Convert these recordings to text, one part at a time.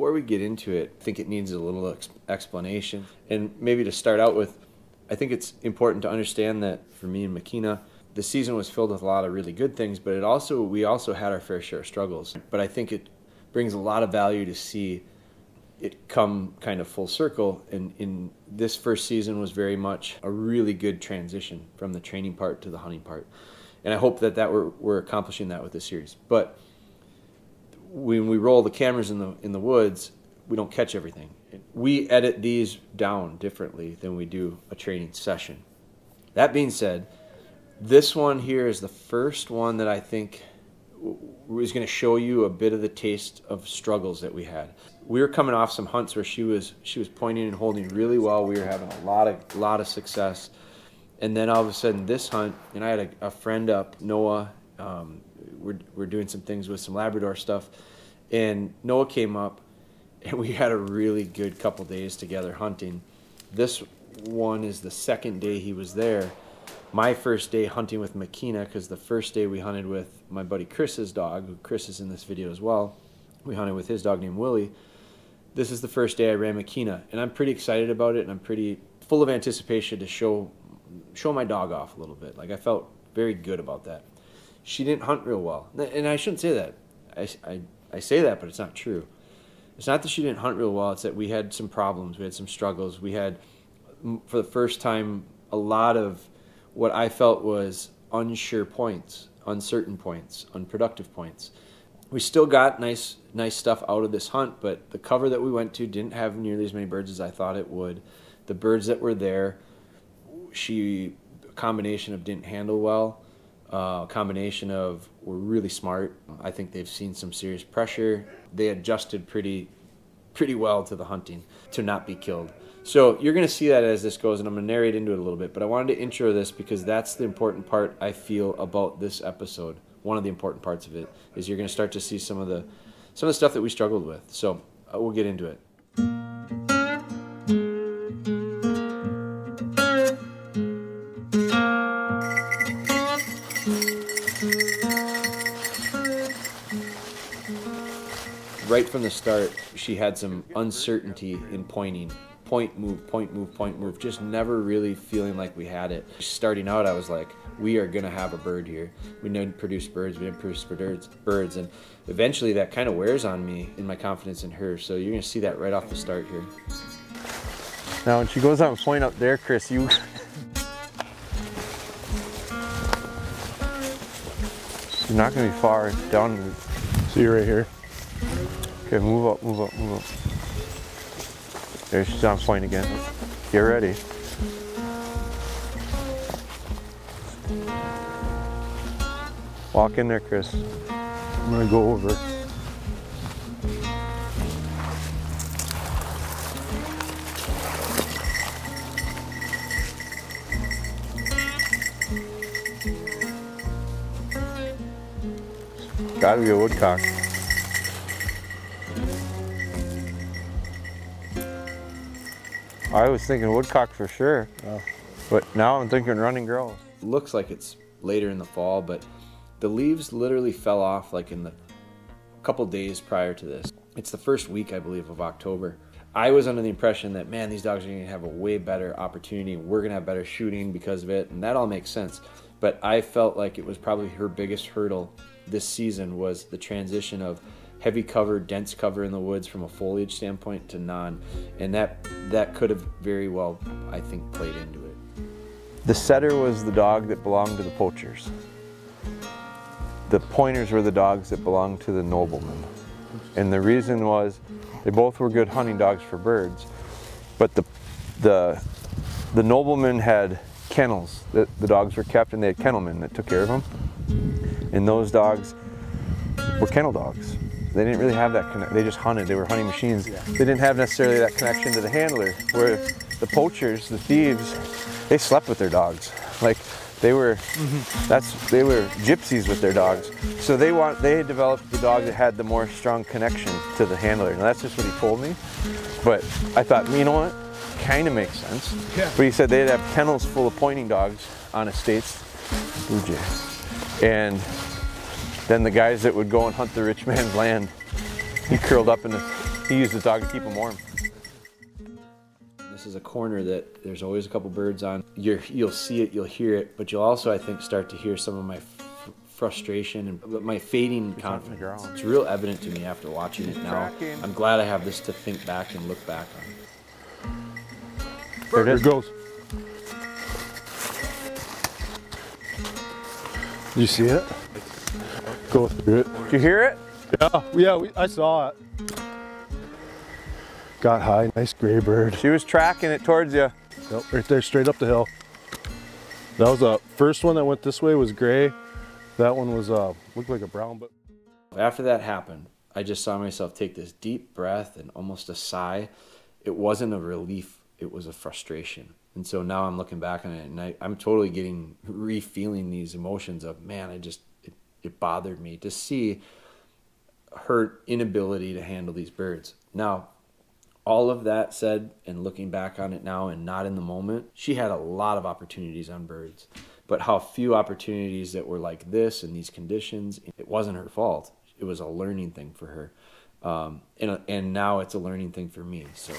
before we get into it, I think it needs a little explanation. And maybe to start out with, I think it's important to understand that for me and Makina, the season was filled with a lot of really good things, but it also, we also had our fair share of struggles. But I think it brings a lot of value to see it come kind of full circle, and in this first season was very much a really good transition from the training part to the hunting part. And I hope that, we're accomplishing that with this series. But when we roll the cameras in the woods, we don't catch everything. We edit these down differently than we do a training session. That being said, this one here is the first one that I think is going to show you a bit of the taste of struggles that we had. We were coming off some hunts where she was pointing and holding really well. We were having a lot of success. And then all of a sudden this hunt, and I had a friend up, Noah, we're doing some things with some Labrador stuff, and Noah came up, and we had a really good couple days together hunting. This one is the second day he was there. My first day hunting with Makina, because the first day we hunted with my buddy Chris's dog, who Chris is in this video as well. We hunted with his dog named Willie. This is the first day I ran Makina, and I'm pretty excited about it, and I'm pretty full of anticipation to show my dog off a little bit. Like, I felt very good about that. She didn't hunt real well, and I shouldn't say that. I say that, but it's not true. It's not that she didn't hunt real well, it's that we had some problems, we had some struggles. We had, for the first time, a lot of what I felt was unsure points, uncertain points, unproductive points. We still got nice stuff out of this hunt, but the cover that we went to didn't have nearly as many birds as I thought it would. The birds that were there, a combination of didn't handle well, a combination of were really smart. I think they've seen some serious pressure. They adjusted pretty well to the hunting to not be killed. So you're going to see that as this goes, and I'm going to narrate into it a little bit, but I wanted to intro this because that's the important part I feel about this episode. One of the important parts of it is you're going to start to see some of the stuff that we struggled with. So we'll get into it. Right from the start, she had some uncertainty in pointing. Point, move, point, move, point, move, just never really feeling like we had it. Starting out, I was like, we are gonna have a bird here. We didn't produce birds, and eventually that kind of wears on me in my confidence in her, so you're gonna see that right off the start here. Now when she goes out and point up there, Chris, you... You're not gonna be far down. See you right here. Okay, move up, move up, move up. There, she's on point again. Get ready. Walk in there, Chris. I'm gonna go over. Gotta be a woodcock. I was thinking woodcock for sure, oh. But now I'm thinking running grouse. Looks like it's later in the fall, but the leaves literally fell off like in the couple days prior to this. It's the first week, I believe, of October. I was under the impression that, man, these dogs are gonna have a way better opportunity, we're gonna have better shooting because of it, and that all makes sense. But I felt like it was probably her biggest hurdle this season was the transition of heavy cover, dense cover in the woods from a foliage standpoint to non, and that could have very well, I think, played into it. The setter was the dog that belonged to the poachers. The pointers were the dogs that belonged to the noblemen. And the reason was they both were good hunting dogs for birds, but the noblemen had kennels that the dogs were kept, and they had kennelmen that took care of them. And those dogs were kennel dogs. They didn't really have that connection. They just hunted. They were hunting machines. Yeah. They didn't have necessarily that connection to the handler, where the poachers, the thieves, they slept with their dogs. Like, they were, they were gypsies with their dogs. So they had developed the dog that had the more strong connection to the handler. Now that's just what he told me, but I thought, you know what, kind of makes sense. Yeah. But he said they'd have kennels full of pointing dogs on estates, blue jays, and then the guys that would go and hunt the rich man's land, he curled up in the He used his dog to keep him warm. This is a corner that there's always a couple birds on. You'll see it, you'll hear it, but you'll also, I think, start to hear some of my frustration and my fading confidence. It's real evident to me after watching it now. I'm glad I have this to think back and look back on. There it goes. You see it? Go through it. Did you hear it? Yeah, I saw it. Got high, nice gray bird. She was tracking it towards you. Yep, right there, straight up the hill. That was the first one that went this way was gray. That one was, looked like a brown, but. After that happened, I just saw myself take this deep breath and almost a sigh. It wasn't a relief, it was a frustration. And so now I'm looking back on it and I'm totally getting, re-feeling these emotions of, man, it bothered me to see her inability to handle these birds. Now, all of that said, and looking back on it now and not in the moment, she had a lot of opportunities on birds, but how few opportunities that were like this in these conditions. It wasn't her fault. It was a learning thing for her. And now it's a learning thing for me, so.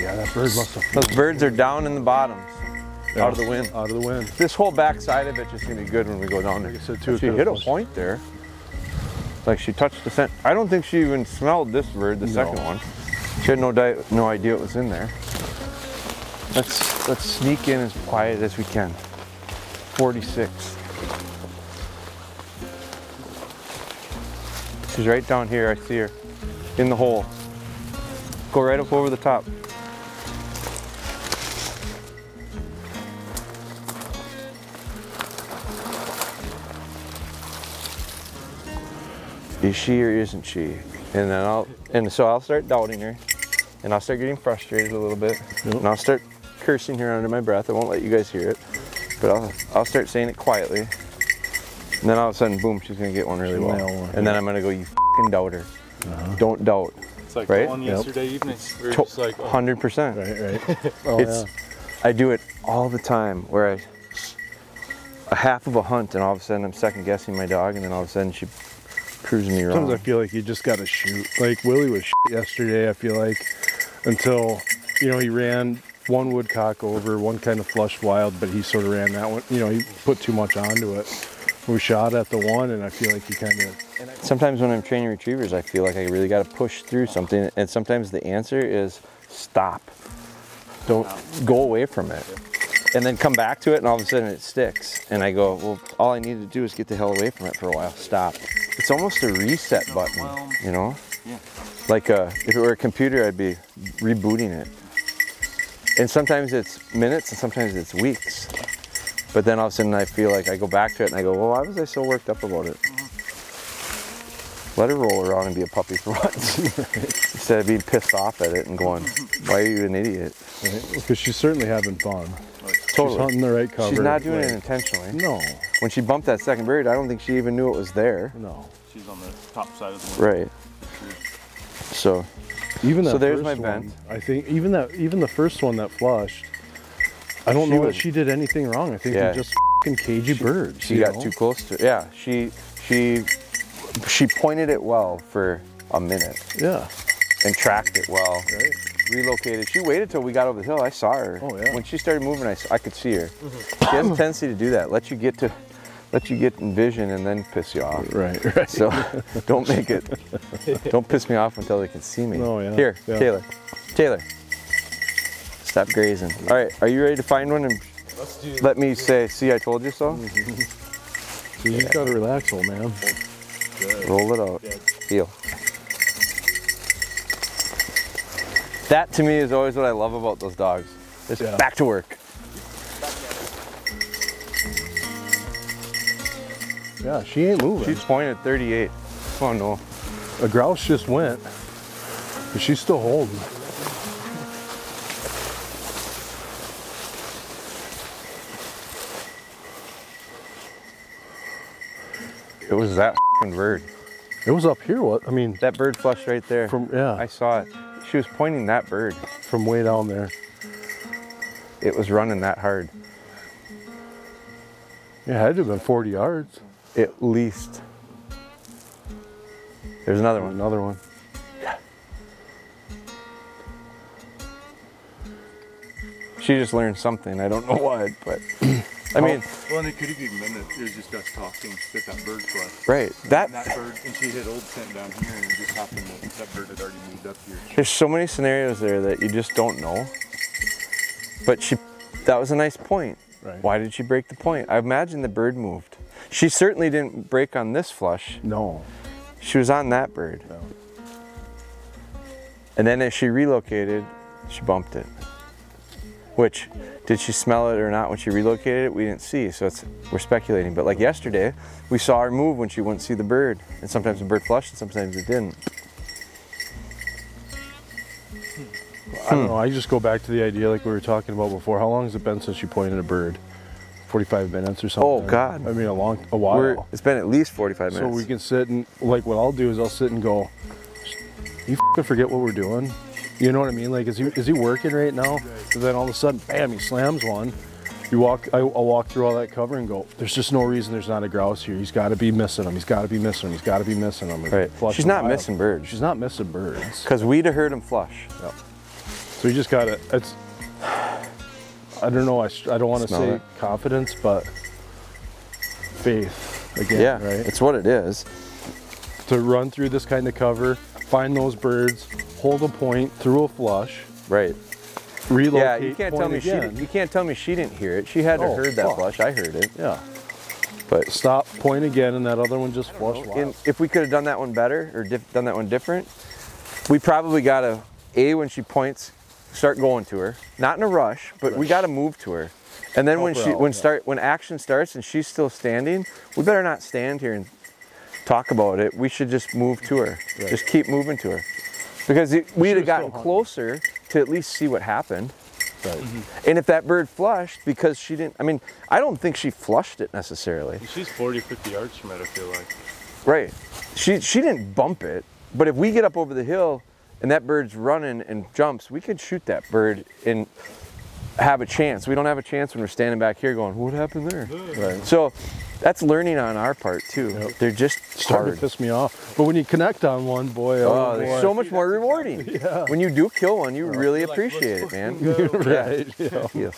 Yeah, that bird must have. Those birds are down in the bottoms, yeah, out of the wind. Out of the wind. This whole back side of it is going to be good when we go down there. So she hit a point there. It's like she touched the scent. I don't think she even smelled this bird, the second one. She had no idea it was in there. Let's sneak in as quiet as we can. 46. She's right down here. I see her in the hole. Go right up over the top. Is she or isn't she? And then so I'll start doubting her, and I'll start getting frustrated a little bit, and I'll start cursing her under my breath. I won't let you guys hear it, but I'll start saying it quietly, and then all of a sudden, boom, she's gonna get one really well. And then I'm gonna go, you f***ing doubt her. Don't doubt. It's like the one yesterday evening. We were just like, oh. 100%. Right. Oh, it's, yeah. I do it all the time, where a half of a hunt, and all of a sudden I'm second guessing my dog, and then all of a sudden she. Me wrong. Sometimes I feel like you just gotta shoot. Like Willie was yesterday, I feel like, until, you know, he ran one woodcock over, one kind of flush wild, but he sort of ran that one, you know, he put too much onto it. We shot at the one, and I feel like he kind of. Sometimes when I'm training retrievers, I feel like I really gotta push through something, and sometimes the answer is stop. Don't go away from it. And then come back to it, and all of a sudden it sticks. And I go, well, all I need to do is get the hell away from it for a while, stop. It's almost a reset button, you know? Yeah. Like if it were a computer, I'd be rebooting it. And sometimes it's minutes, and sometimes it's weeks. But then all of a sudden I feel like I go back to it, and I go, well, why was I so worked up about it? Let her roll around and be a puppy for once. Instead of being pissed off at it and going, why are you an idiot? Because she's certainly having fun. Totally. She's hunting the right cover. She's not doing it intentionally. No. When she bumped that second bird, I don't think she even knew it was there. No. She's on the top side of the wind. Right. So, even that there's my bent. I think even the first one that flushed, I don't know that she did anything wrong. I think they're just f***ing cagey birds. She got too close to it. Yeah. She pointed it well for a minute. Yeah. And tracked it well. Right. Relocated. She waited till we got over the hill. I saw her. Oh, yeah. When she started moving, I could see her. Mm-hmm. She has a tendency to do that. Let you get in vision and then piss you off. Right. So don't piss me off until they can see me. Oh, yeah. Here, yeah. Taylor. Stop grazing. All right, are you ready to find one and let me say, see, I told you so? Mm-hmm. So you just gotta relax, old man. Good. Roll it out. Deal. That to me is always what I love about those dogs. It's back to work. Yeah, she ain't moving. She's pointed 38. Oh no. A grouse just went, but she's still holding. It was that f***ing bird. It was up here, what? I mean. That bird flushed right there. I saw it. She was pointing that bird. from way down there. It was running that hard. It had to have been 40 yards. At least. There's another one. Another one. Yeah. She just learned something. I don't know what, but I mean. Well, and it could have even been that it was just us talking that bird flew. Right. That bird, and she hit old scent down here, and it just happened that that bird had already moved up here. There's so many scenarios there that you just don't know. But that was a nice point. Right. Why did she break the point? I imagine the bird moved. She certainly didn't break on this flush. No. She was on that bird. No. And then as she relocated, she bumped it. Which, did she smell it or not when she relocated it? We didn't see, so we're speculating. But like yesterday, we saw her move when she wouldn't see the bird. And sometimes the bird flushed and sometimes it didn't. I don't know, I just go back to the idea like we were talking about before. How long has it been since she pointed a bird? 45 minutes or something. Oh God. I mean, a while. It's been at least 45 minutes. So we can sit and, like what I'll do is I'll sit and go, you f***ing forget what we're doing. You know what I mean? Like, is he working right now? And then all of a sudden, bam, he slams one. I'll walk through all that cover and go, there's just no reason there's not a grouse here. He's got to be missing them. He's got to be missing them. He's got to be missing them. Right. She's not missing birds. She's not missing birds. Because we'd have heard him flush. Yep. So you just got to, I don't know, I don't want to say it. Confidence, but faith again, yeah, right? It's what it is. To run through this kind of cover, find those birds, hold a point through a flush. Right. Relocate. Yeah, you can't tell me she didn't hear it. She had to heard that flush. I heard it. Yeah. But stop, point again, and that other one just flushed. If we could have done that one better or done that one different, we probably got to, A, when she points, start going to her, not in a rush, but we got to move to her. And then when action starts and she's still standing, we better not stand here and talk about it. We should just move to her. Right. Just keep moving to her, because we'd have gotten closer to at least see what happened. Right. Mm-hmm. And if that bird flushed, because she didn't, I mean, I don't think she flushed it necessarily. She's 40, 50 yards from it, I feel like. Right. She didn't bump it, but if we get up over the hill and that bird's running and jumps, we could shoot that bird and have a chance. We don't have a chance when we're standing back here going, what happened there? Right. So that's learning on our part too. Yep. They're just starting to piss me off. But when you connect on one, boy, oh, boy. It's so much more rewarding. Yeah. When you do kill one, you really appreciate it, man. Right. Yeah. Yeah.